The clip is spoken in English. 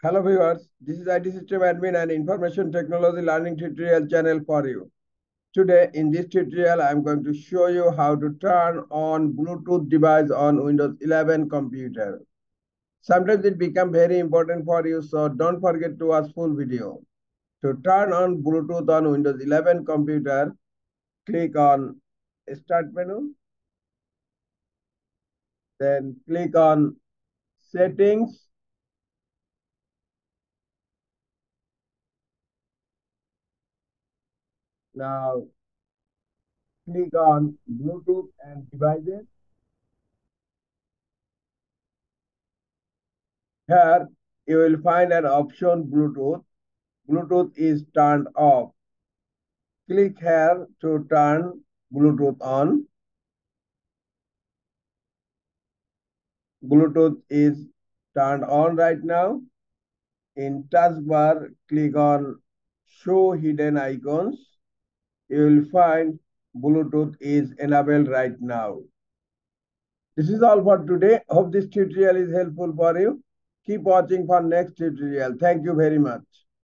Hello viewers, this is IT System Admin and Information Technology Learning Tutorial channel for you. Today in this tutorial I am going to show you how to turn on Bluetooth device on Windows 11 computer. Sometimes it becomes very important for you, so don't forget to watch full video. To turn on Bluetooth on Windows 11 computer, click on Start menu. Then click on Settings. Now click on Bluetooth and Devices. Here you will find an option Bluetooth. Bluetooth is turned off. Click here to turn Bluetooth on. Bluetooth is turned on right now. In taskbar, click on Show Hidden Icons. You will find Bluetooth is enabled right now. This is all for today. Hope this tutorial is helpful for you. Keep watching for next tutorial. Thank you very much.